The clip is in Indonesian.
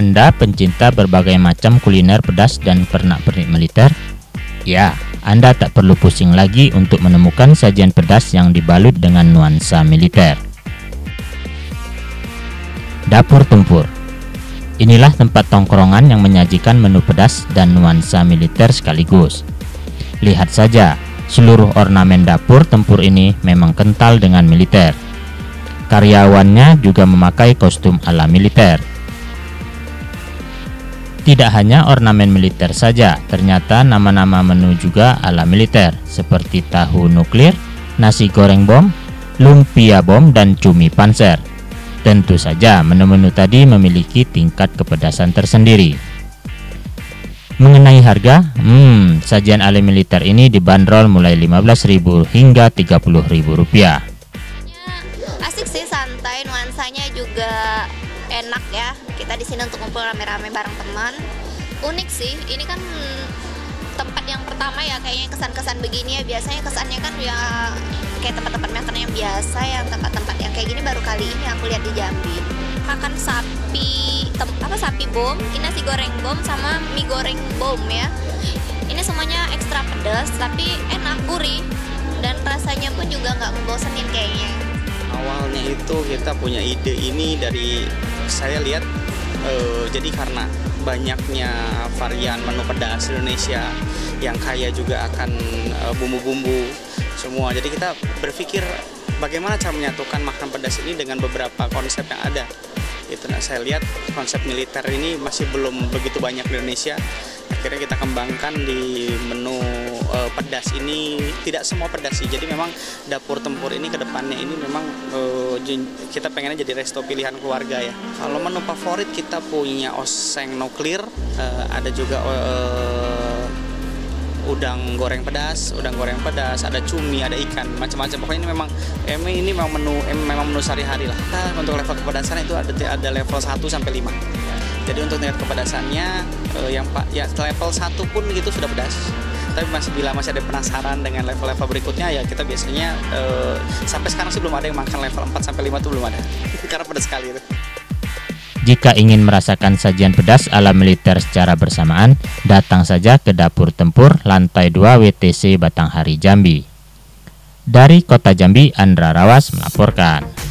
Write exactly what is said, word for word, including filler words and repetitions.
Anda pencinta berbagai macam kuliner pedas dan pernak-pernik militer? Ya, Anda tak perlu pusing lagi untuk menemukan sajian pedas yang dibalut dengan nuansa militer. Dapur Tempur. Inilah tempat tongkrongan yang menyajikan menu pedas dan nuansa militer sekaligus. Lihat saja, seluruh ornamen dapur tempur ini memang kental dengan militer. Karyawannya juga memakai kostum ala militer. Tidak hanya ornamen militer saja, ternyata nama-nama menu juga ala militer, seperti tahu nuklir, nasi goreng bom, lumpia bom, dan cumi panser. Tentu saja menu-menu tadi memiliki tingkat kepedasan tersendiri. Mengenai harga, hmm, sajian ala militer ini dibanderol mulai lima belas ribu rupiah hingga tiga puluh ribu rupiah. Asik sih, santai, nuansanya juga enak ya. Kita di sini untuk ngumpul rame-rame bareng teman. Unik sih, ini kan tempat yang pertama ya kayaknya kesan-kesan begini ya. Biasanya kesannya kan ya kayak tempat-tempat makan yang biasa, yang tempat-tempat yang kayak gini baru kali ini aku lihat di Jambi. Makan sapi, apa sapi bom, ini nasi goreng bom sama mie goreng bom ya. Ini semuanya ekstra pedas tapi enak, gurih, dan rasanya pun juga nggak membosenin kayaknya. Awalnya itu kita punya ide ini dari saya lihat, eh, jadi karena banyaknya varian menu pedas Indonesia yang kaya juga akan bumbu-bumbu semua. Jadi kita berpikir bagaimana cara menyatukan makanan pedas ini dengan beberapa konsep yang ada. Itu nah, saya lihat konsep militer ini masih belum begitu banyak di Indonesia. Akhirnya kita kembangkan di menu uh, pedas ini. Tidak semua pedas sih. Jadi memang dapur tempur ini kedepannya ini memang uh, kita pengennya jadi resto pilihan keluarga ya. Kalau menu favorit kita punya oseng nuklir, uh, ada juga uh, udang goreng pedas, udang goreng pedas, ada cumi, ada ikan, macam-macam. Pokoknya ini memang em ini memang menu em, memang menu sehari-hari lah. Nah, untuk level kepedasan itu ada ada level satu sampai lima. Jadi untuk tingkat kepedasannya eh, yang Pak ya level satu pun gitu sudah pedas. Tapi masih bila masih ada penasaran dengan level-level berikutnya ya kita biasanya eh, sampai sekarang sih belum ada yang makan level empat sampai lima tuh belum ada. Karena pedas sekali itu. Jika ingin merasakan sajian pedas ala militer secara bersamaan, datang saja ke Dapur Tempur lantai dua W T C Batanghari Jambi. Dari Kota Jambi, Andra Rawas melaporkan.